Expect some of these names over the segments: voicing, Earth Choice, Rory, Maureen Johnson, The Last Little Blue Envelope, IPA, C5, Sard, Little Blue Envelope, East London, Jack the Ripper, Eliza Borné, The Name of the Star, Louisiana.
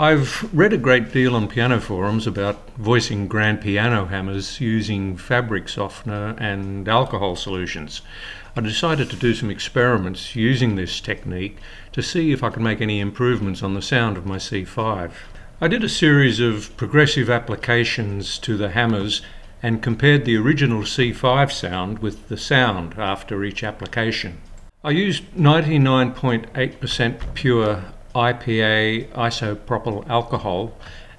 I've read a great deal on piano forums about voicing grand piano hammers using fabric softener and alcohol solutions. I decided to do some experiments using this technique to see if I could make any improvements on the sound of my C5. I did a series of progressive applications to the hammers and compared the original C5 sound with the sound after each application. I used 99.8% pure IPA isopropyl alcohol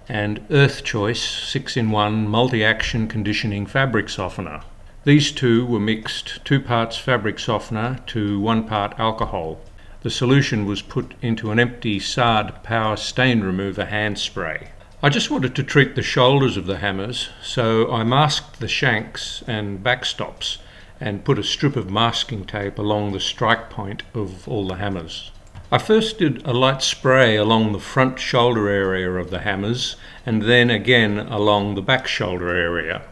and Earth Choice 6-in-1 multi-action conditioning fabric softener. These two were mixed 2 parts fabric softener to 1 part alcohol. The solution was put into an empty Sard power stain remover handspray. I just wanted to treat the shoulders of the hammers, so I masked the shanks and backstops and put a strip of masking tape along the strike point of all the hammers. I first did a light spray along the front shoulder area of the hammers and then again along the back shoulder area.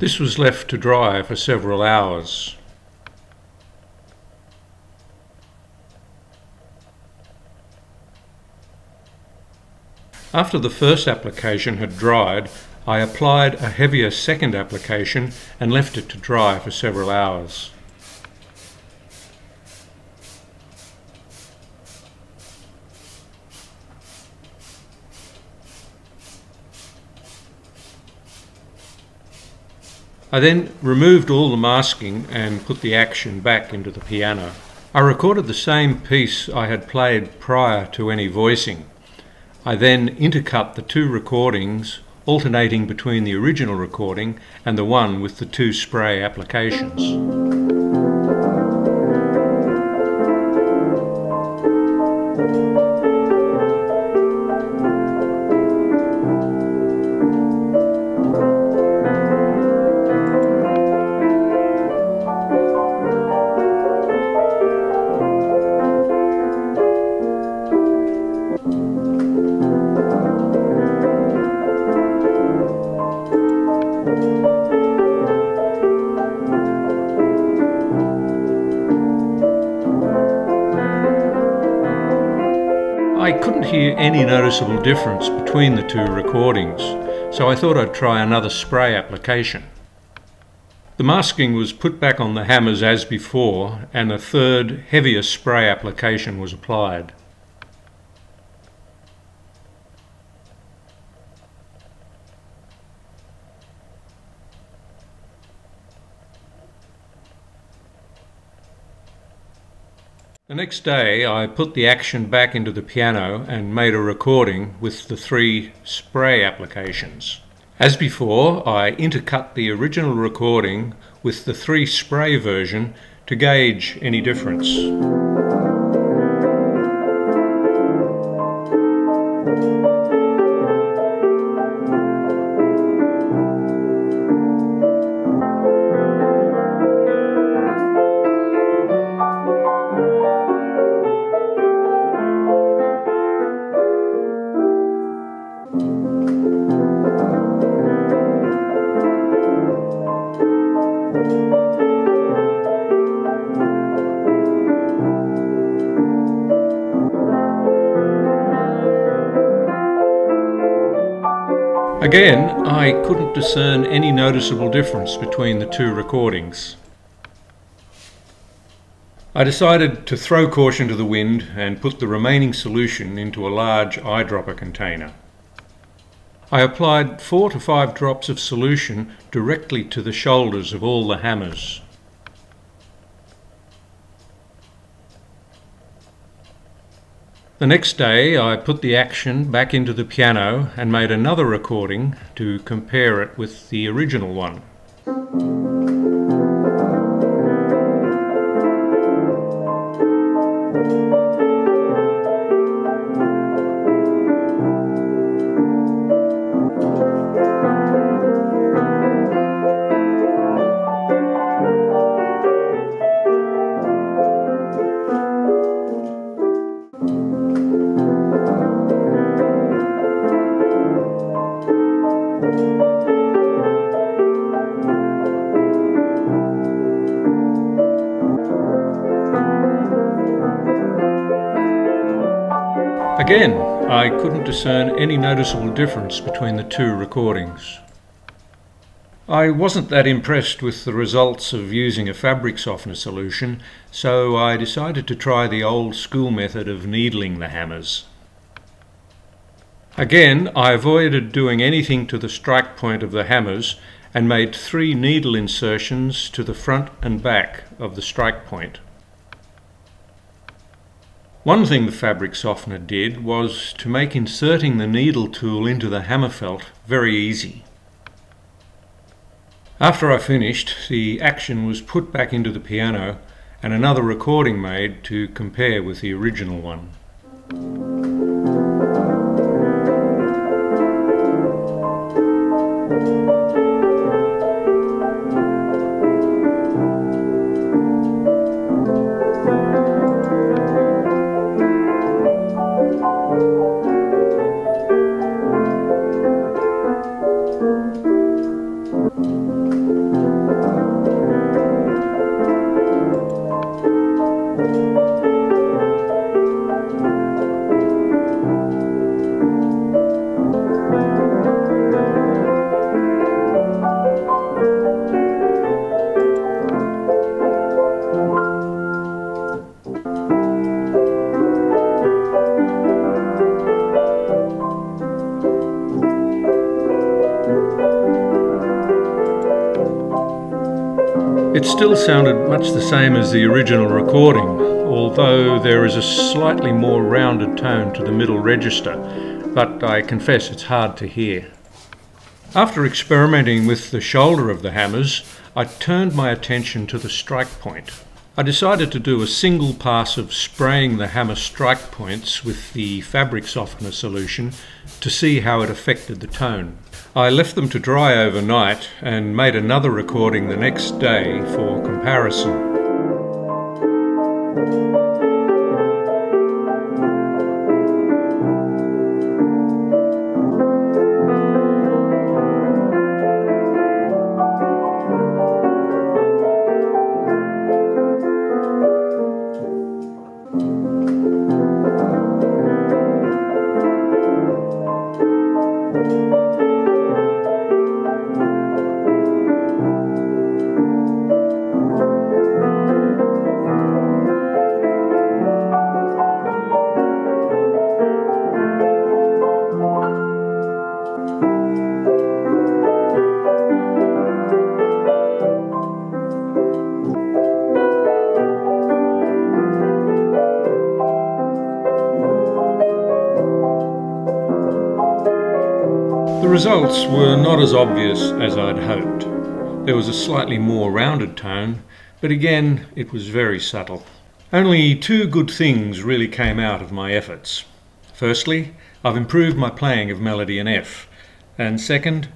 This was left to dry for several hours. After the first application had dried, I applied a heavier second application and left it to dry for several hours. I then removed all the masking and put the action back into the piano. I recorded the same piece I had played prior to any voicing. I then intercut the 2 recordings, alternating between the original recording and the one with the 2 spray applications. I couldn't hear any noticeable difference between the 2 recordings, so I thought I'd try another spray application. The masking was put back on the hammers as before, and a third, heavier spray application was applied. The next day I put the action back into the piano and made a recording with the 3 spray applications. As before, I intercut the original recording with the 3 spray version to gauge any difference. Again, I couldn't discern any noticeable difference between the 2 recordings. I decided to throw caution to the wind and put the remaining solution into a large eyedropper container. I applied 4 to 5 drops of solution directly to the shoulders of all the hammers. The next day I put the action back into the piano and made another recording to compare it with the original one. Again, I couldn't discern any noticeable difference between the two recordings. I wasn't that impressed with the results of using a fabric softener solution, so I decided to try the old school method of needling the hammers. Again, I avoided doing anything to the strike point of the hammers and made 3 needle insertions to the front and back of the strike point. One thing the fabric softener did was to make inserting the needle tool into the hammer felt very easy. After I finished, the action was put back into the piano and another recording made to compare with the original one. It still sounded much the same as the original recording, although there is a slightly more rounded tone to the middle register, but I confess it's hard to hear. After experimenting with the shoulder of the hammers, I turned my attention to the strike point. I decided to do a single pass of spraying the hammer strike points with the fabric softener solution to see how it affected the tone. I left them to dry overnight and made another recording the next day for comparison. The results were not as obvious as I'd hoped. There was a slightly more rounded tone, but again, it was very subtle. Only 2 good things really came out of my efforts. Firstly, I've improved my playing of melody in F, and second,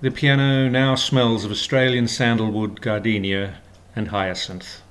the piano now smells of Australian sandalwood, gardenia and hyacinth.